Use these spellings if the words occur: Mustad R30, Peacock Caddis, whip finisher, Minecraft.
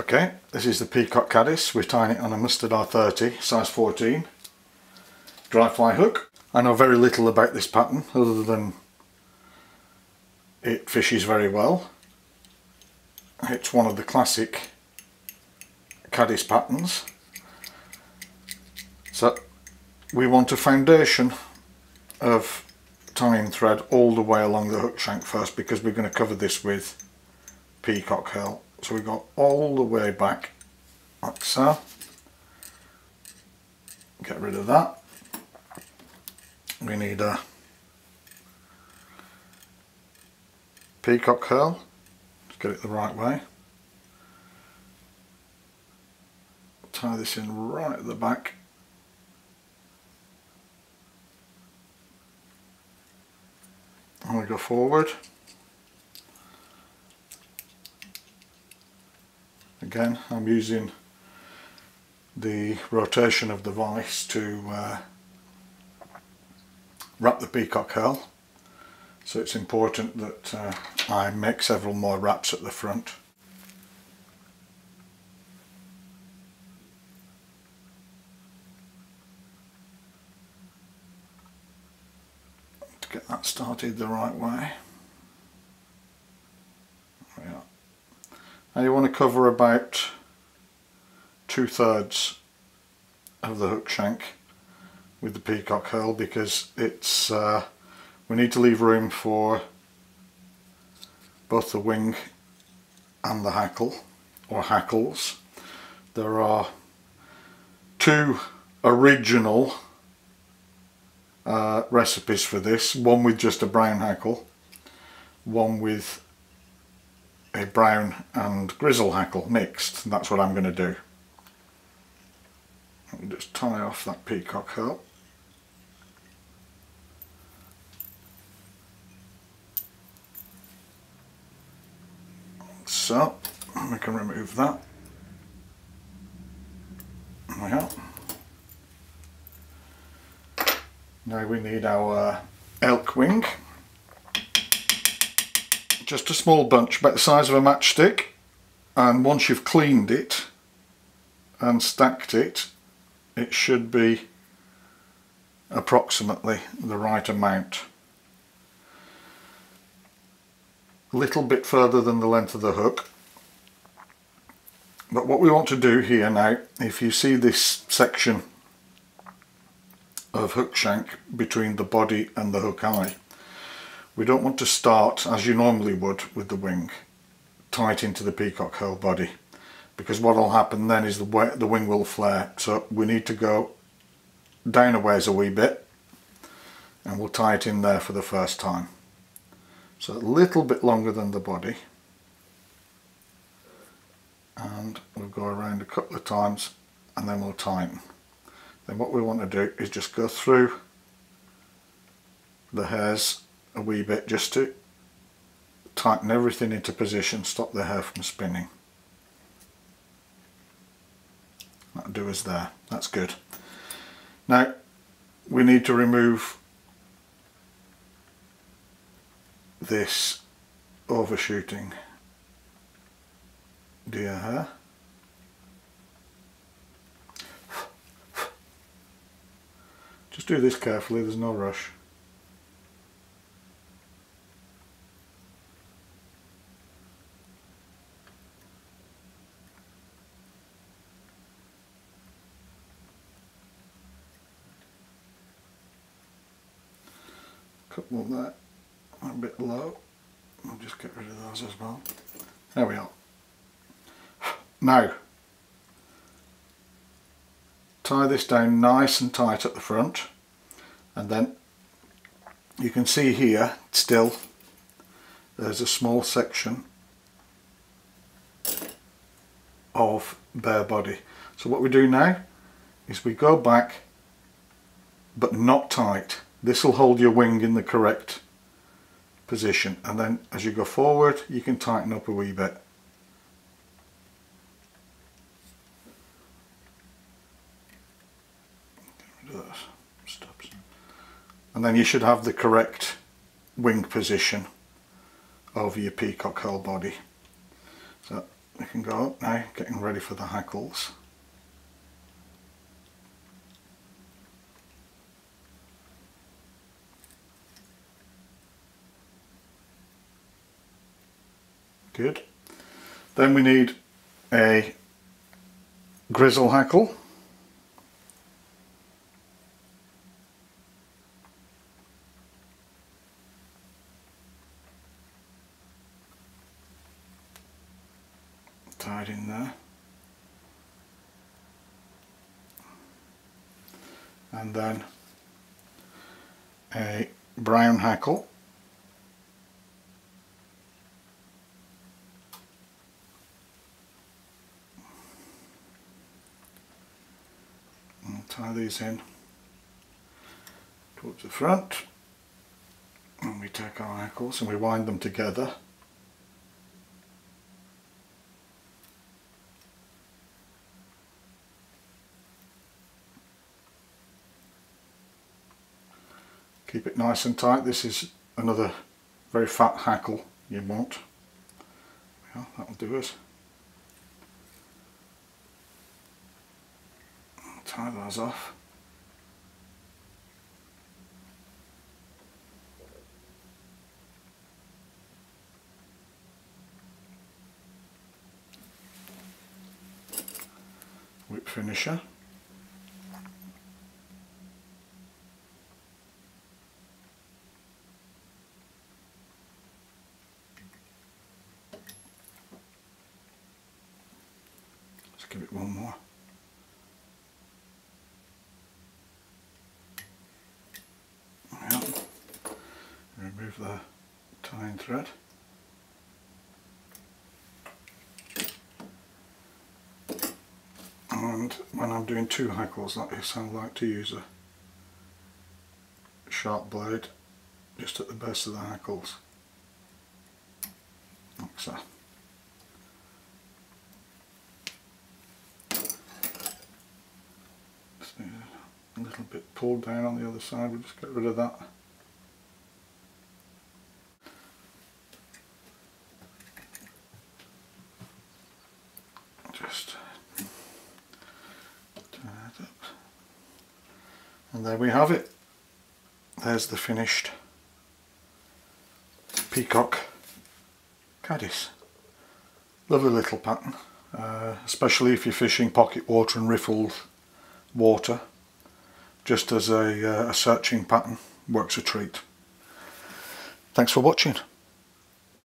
Okay, this is the Peacock Caddis. We're tying it on a Mustad R30 size 14 dry fly hook. I know very little about this pattern other than it fishes very well. It's one of the classic caddis patterns. So we want a foundation of tying thread all the way along the hook shank first, because we're going to cover this with peacock curl. So we go all the way back like so. Get rid of that. We need a peacock curl. Let's get it the right way. Tie this in right at the back. I'm going to go forward. Again, I'm using the rotation of the vise to wrap the peacock curl. So it's important that I make several more wraps at the front. To get that started the right way. There we are. Now you want to cover about 2/3 of the hook shank with the peacock curl, because it's we need to leave room for both the wing and the hackle or hackles. There are two original recipes for this, one with just a brown hackle, one with a brown and grizzle hackle mixed, and that's what I'm going to do. I'll just tie off that peacock curl. So, we can remove that. There we are. Now we need our elk wing. Just a small bunch, about the size of a matchstick, and once you've cleaned it and stacked it, it should be approximately the right amount. A little bit further than the length of the hook. But what we want to do here now, if you see this section of hook shank between the body and the hook eye, we don't want to start, as you normally would, with the wing, tie it into the peacock curl body, because what will happen then is the wing will flare. So we need to go down a ways a wee bit, and we'll tie it in there for the first time. So a little bit longer than the body, and we'll go around a couple of times and then we'll tighten. Then what we want to do is just go through the hairs a wee bit, just to tighten everything into position, stop the hair from spinning. That'll do us there, that's good. Now we need to remove this overshooting deer hair. Just do this carefully, there's no rush. Couple that a bit low. I'll just get rid of those as well. There we are. Now tie this down nice and tight at the front, and then you can see here still there's a small section of bare body. So what we do now is we go back, but not tight. This will hold your wing in the correct position, and then as you go forward you can tighten up a wee bit. Get rid of those stops. And then you should have the correct wing position over your peacock curl body. So we can go up now, getting ready for the hackles. Good. Then we need a grizzle hackle. Tied in there. And then a brown hackle. Tie these in towards the front, and we take our hackles and we wind them together. Keep it nice and tight. This is another very fat hackle you want. Well, that'll do us. Tie those off. Whip finisher. Let's give it one more. Remove the tying thread. And when I'm doing two hackles like this, I like to use a sharp blade just at the base of the hackles, like so. Just need a little bit pulled down on the other side. We'll just get rid of that. And there we have it. There's the finished peacock caddis. Lovely little pattern, especially if you're fishing pocket water and riffled water. Just as a searching pattern, works a treat. Thanks for watching.